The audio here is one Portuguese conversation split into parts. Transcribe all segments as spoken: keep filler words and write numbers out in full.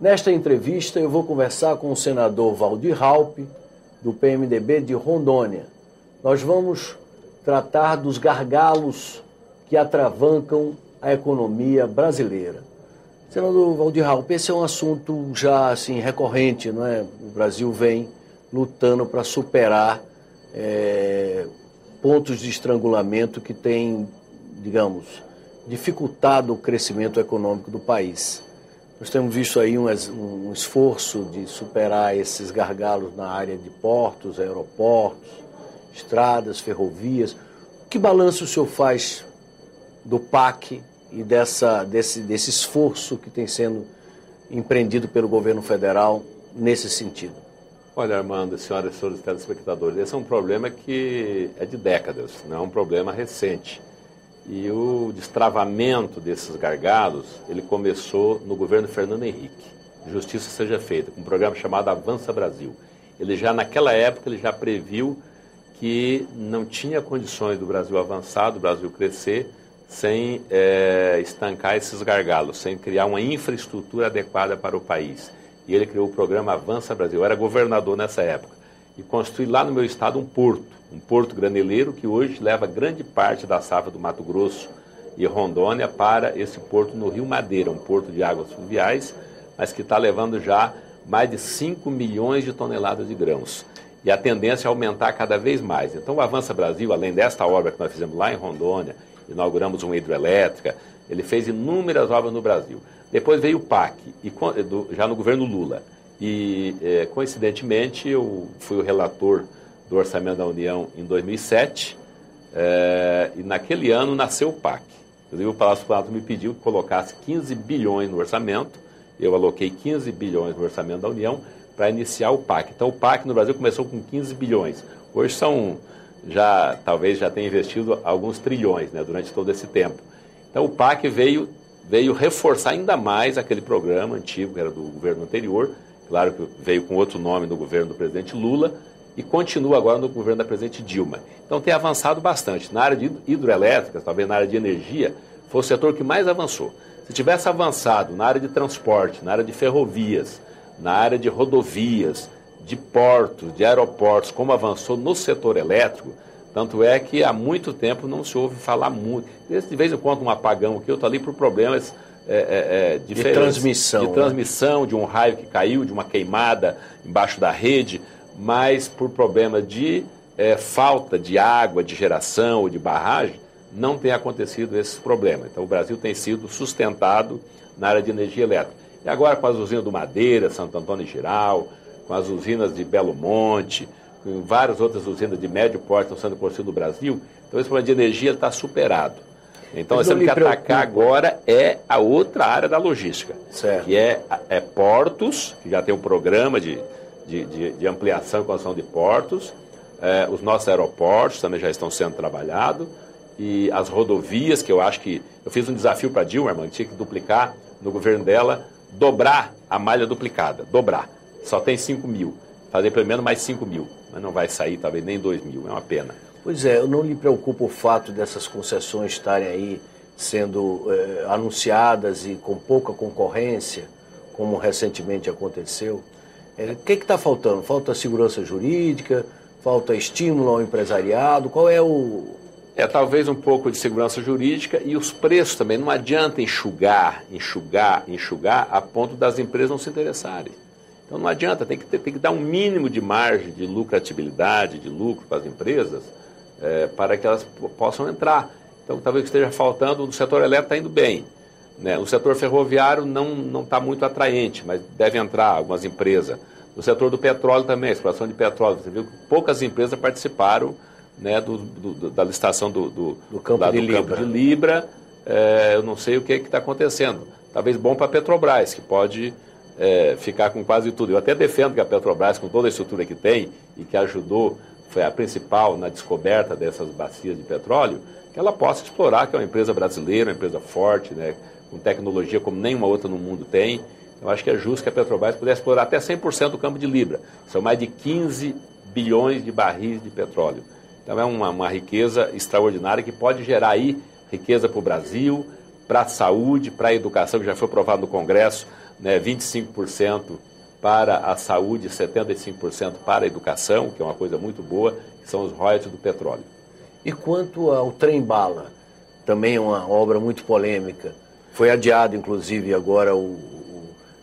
Nesta entrevista eu vou conversar com o senador Valdir Raupp, do P M D B de Rondônia. Nós vamos tratar dos gargalos que atravancam a economia brasileira. Senador Valdir Raupp, esse é um assunto já assim, recorrente, não é? O Brasil vem lutando para superar é, pontos de estrangulamento que têm, digamos, dificultado o crescimento econômico do país. Nós temos visto aí um, um esforço de superar esses gargalos na área de portos, aeroportos, estradas, ferrovias. Que balanço o senhor faz do P A C e dessa, desse, desse esforço que tem sendo empreendido pelo governo federal nesse sentido? Olha, Armando, senhoras e senhores telespectadores, esse é um problema que é de décadas, não é um problema recente. E o destravamento desses gargalos, ele começou no governo Fernando Henrique. Justiça seja feita, com um programa chamado Avança Brasil. Ele já, naquela época, ele já previu que não tinha condições do Brasil avançar, do Brasil crescer, sem é, estancar esses gargalos, sem criar uma infraestrutura adequada para o país. E ele criou o programa Avança Brasil. Eu era governador nessa época. E construí lá no meu estado um porto, um porto graneleiro que hoje leva grande parte da safra do Mato Grosso e Rondônia para esse porto no Rio Madeira, um porto de águas fluviais, mas que está levando já mais de cinco milhões de toneladas de grãos. E a tendência é aumentar cada vez mais. Então o Avança Brasil, além desta obra que nós fizemos lá em Rondônia, inauguramos uma hidroelétrica, ele fez inúmeras obras no Brasil. Depois veio o P A C, e já no governo Lula. E, é, coincidentemente, eu fui o relator do Orçamento da União em dois mil e sete, é, e naquele ano nasceu o P A C. Inclusive, o Palácio do Planalto me pediu que colocasse quinze bilhões no orçamento, eu aloquei quinze bilhões no Orçamento da União para iniciar o P A C. Então, o P A C no Brasil começou com quinze bilhões. Hoje são, já, talvez já tenha investido alguns trilhões, né, durante todo esse tempo. Então, o P A C veio, veio reforçar ainda mais aquele programa antigo, que era do governo anterior. Claro que veio com outro nome no governo do presidente Lula e continua agora no governo da presidente Dilma. Então tem avançado bastante. Na área de hidroelétricas, talvez na área de energia, foi o setor que mais avançou. Se tivesse avançado na área de transporte, na área de ferrovias, na área de rodovias, de portos, de aeroportos, como avançou no setor elétrico, tanto é que há muito tempo não se ouve falar muito. De vez em quando um apagão aqui, eu estou ali por problemas... É, é, é, de transmissão, de, transmissão né? de um raio que caiu, de uma queimada embaixo da rede, mas por problema de é, falta de água, de geração ou de barragem, não tem acontecido esses problemas. Então o Brasil tem sido sustentado na área de energia elétrica. E agora com as usinas do Madeira, Santo Antônio e Giral, com as usinas de Belo Monte, com várias outras usinas de médio porte que estão sendo construídas no Brasil, então esse problema de energia está superado. Então, nós temos que atacar agora é a outra área da logística, certo. que é, é portos, que já tem um programa de, de, de, de ampliação e construção de portos, é, os nossos aeroportos também já estão sendo trabalhados, e as rodovias, que eu acho que... Eu fiz um desafio para a Dilma, irmã, que tinha que duplicar no governo dela, dobrar a malha duplicada, dobrar. Só tem cinco mil, fazer pelo menos mais cinco mil, mas não vai sair talvez nem dois mil, é uma pena. Pois é, eu não lhe preocupo o fato dessas concessões estarem aí sendo eh, anunciadas e com pouca concorrência, como recentemente aconteceu. É, o que está faltando? Falta segurança jurídica, falta estímulo ao empresariado, qual é o... É talvez um pouco de segurança jurídica e os preços também. Não adianta enxugar, enxugar, enxugar a ponto das empresas não se interessarem. Então não adianta, tem que, ter, tem que dar um mínimo de margem de lucratividade, de lucro para as empresas, É, para que elas possam entrar. Então, talvez esteja faltando, o setor elétrico está indo bem. Né? O setor ferroviário não não está muito atraente, mas deve entrar algumas empresas. O setor do petróleo também, a exploração de petróleo. Você viu que poucas empresas participaram, né, do, do, da licitação do, do, do campo, da, de, do Libra. campo de Libra. É, eu não sei o que é que está acontecendo. Talvez bom para a Petrobras, que pode... É, ficar com quase tudo. Eu até defendo que a Petrobras, com toda a estrutura que tem e que ajudou, foi a principal na descoberta dessas bacias de petróleo, que ela possa explorar, que é uma empresa brasileira, uma empresa forte, né, com tecnologia como nenhuma outra no mundo tem. Eu acho que é justo que a Petrobras pudesse explorar até cem por cento do campo de Libra. São mais de quinze bilhões de barris de petróleo. Então é uma, uma riqueza extraordinária que pode gerar aí riqueza para o Brasil, para a saúde, para a educação, que já foi aprovado no Congresso, né, vinte e cinco por cento para a saúde e setenta e cinco por cento para a educação, que é uma coisa muito boa, que são os royalties do petróleo. E quanto ao trem-bala, também é uma obra muito polêmica, foi adiado inclusive agora o...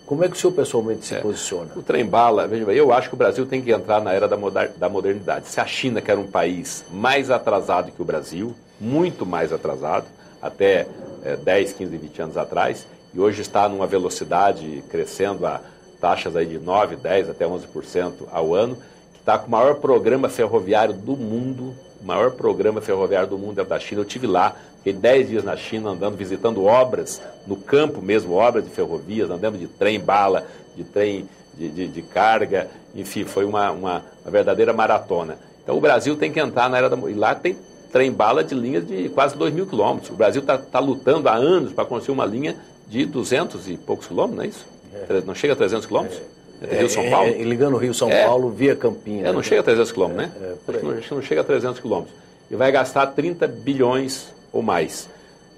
Como é que o senhor pessoalmente se é, posiciona? O trem-bala, veja bem, eu acho que o Brasil tem que entrar na era da, moder, da modernidade. Se a China, que era um país mais atrasado que o Brasil, muito mais atrasado, até é, dez, quinze, vinte anos atrás, e hoje está numa velocidade crescendo a taxas aí de nove, dez até onze por cento ao ano, que está com o maior programa ferroviário do mundo, o maior programa ferroviário do mundo é da China. Eu estive lá, fiquei dez dias na China andando, visitando obras, no campo mesmo, obras de ferrovias, andando de trem-bala, de trem de, de, de carga, enfim, foi uma, uma, uma verdadeira maratona. Então o Brasil tem que entrar na era da... E lá tem trem-bala de linhas de quase dois mil quilômetros. O Brasil está tá lutando há anos para construir uma linha de duzentos e poucos quilômetros, não é isso? É. Não chega a trezentos quilômetros? É. Entre é, Rio São Paulo? É, ligando o Rio São é, Paulo via Campinas. É, não chega a trezentos quilômetros, é, né? É, acho que não chega a trezentos quilômetros. E vai gastar trinta bilhões ou mais.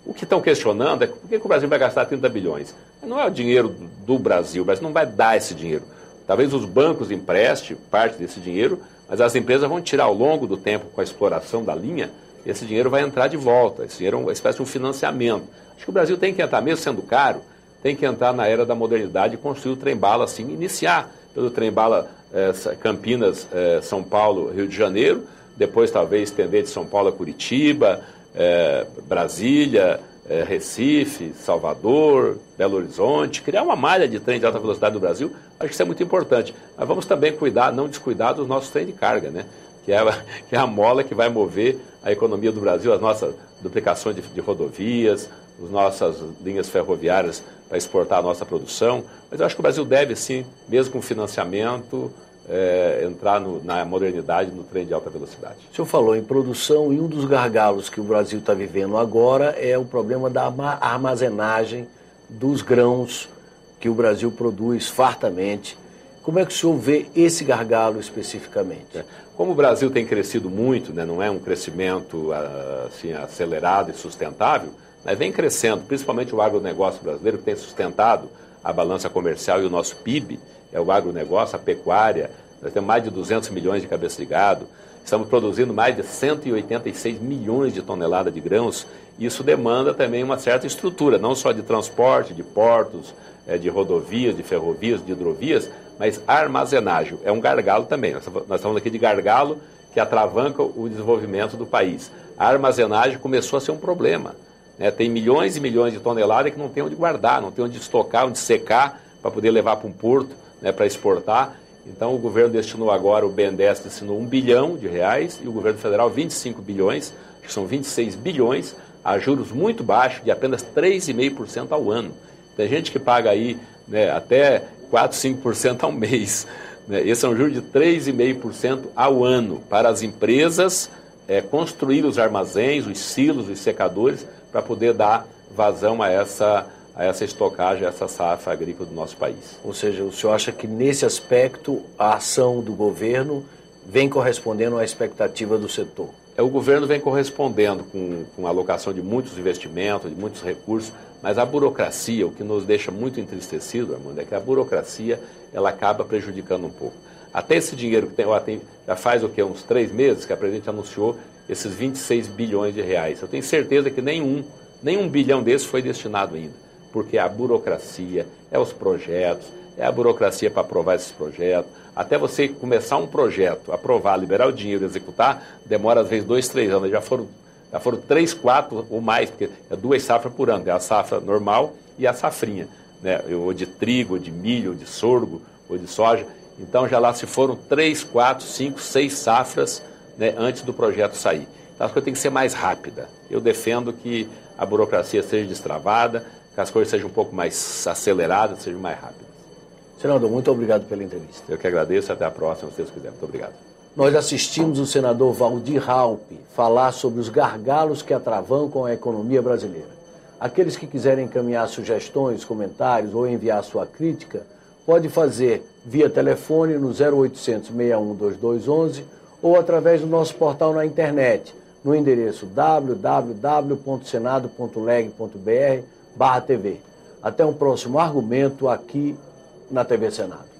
O que estão questionando é por que o Brasil vai gastar trinta bilhões? Não é o dinheiro do Brasil, o Brasil não vai dar esse dinheiro. Talvez os bancos emprestem parte desse dinheiro, mas as empresas vão tirar ao longo do tempo com a exploração da linha, e esse dinheiro vai entrar de volta. Esse dinheiro é uma espécie de um financiamento. Acho que o Brasil tem que entrar, mesmo sendo caro, tem que entrar na era da modernidade e construir o trem-bala, assim, iniciar pelo trem-bala eh, Campinas, eh, São Paulo, Rio de Janeiro, depois talvez estender de São Paulo a Curitiba, eh, Brasília, eh, Recife, Salvador, Belo Horizonte, criar uma malha de trem de alta velocidade no Brasil, acho que isso é muito importante. Mas vamos também cuidar, não descuidar dos nossos trens de carga, né? Que é, a, que é a mola que vai mover a economia do Brasil, as nossas duplicações de, de rodovias, as nossas linhas ferroviárias para exportar a nossa produção. Mas eu acho que o Brasil deve, sim, mesmo com financiamento, é, entrar no, na modernidade, no trem de alta velocidade. O senhor falou em produção, e um dos gargalos que o Brasil está vivendo agora é o problema da armazenagem dos grãos que o Brasil produz fartamente. Como é que o senhor vê esse gargalo especificamente? Como o Brasil tem crescido muito, né, não é um crescimento assim, acelerado e sustentável, mas vem crescendo, principalmente o agronegócio brasileiro, que tem sustentado a balança comercial e o nosso P I B, é o agronegócio, a pecuária. Nós temos mais de duzentos milhões de cabeças de gado, estamos produzindo mais de cento e oitenta e seis milhões de toneladas de grãos. Isso demanda também uma certa estrutura, não só de transporte, de portos, de rodovias, de ferrovias, de hidrovias, mas armazenagem é um gargalo também. Nós estamos aqui de gargalo que atravanca o desenvolvimento do país. A armazenagem começou a ser um problema, né? Tem milhões e milhões de toneladas que não tem onde guardar, não tem onde estocar, onde secar, para poder levar para um porto, né, para exportar. Então o governo destinou agora, o B N D E S destinou um bilhão de reais e o governo federal vinte e cinco bilhões, que são vinte e seis bilhões, a juros muito baixos, de apenas três vírgula cinco por cento ao ano. Tem gente que paga aí, né, até quatro, cinco por cento ao mês. Né? Esse é um juro de três vírgula cinco por cento ao ano para as empresas é, construir os armazéns, os silos, os secadores, para poder dar vazão a essa, a essa estocagem, a essa safra agrícola do nosso país. Ou seja, o senhor acha que nesse aspecto a ação do governo vem correspondendo à expectativa do setor? É, o governo vem correspondendo com, com a alocação de muitos investimentos, de muitos recursos, mas a burocracia, o que nos deixa muito entristecido, Armando, é que a burocracia ela acaba prejudicando um pouco. Até esse dinheiro que tem, ó, tem já faz o quê? Uns três meses que a presidente anunciou esses vinte e seis bilhões de reais. Eu tenho certeza que nenhum, nenhum bilhão desse foi destinado ainda, porque a burocracia, é os projetos, é a burocracia para aprovar esses projetos. Até você começar um projeto, aprovar, liberar o dinheiro e executar, demora às vezes dois, três anos. Já foram, já foram três, quatro ou mais, porque é duas safras por ano. É a safra normal e a safrinha, né? Ou de trigo, ou de milho, ou de sorgo, ou de soja. Então já lá se foram três, quatro, cinco, seis safras, né, antes do projeto sair. Então as coisas têm que ser mais rápida. Eu defendo que a burocracia seja destravada, que as coisas sejam um pouco mais aceleradas, sejam mais rápidas. Senador, muito obrigado pela entrevista. Eu que agradeço, até a próxima, se Deus quiser. Muito obrigado. Nós assistimos o senador Valdir Raupp falar sobre os gargalos que atravancam a economia brasileira. Aqueles que quiserem encaminhar sugestões, comentários ou enviar sua crítica, pode fazer via telefone no zero oitocentos, seis um dois dois um um ou através do nosso portal na internet, no endereço w w w ponto senado ponto leg ponto br barra tv. Até um próximo argumento aqui na T V Senado.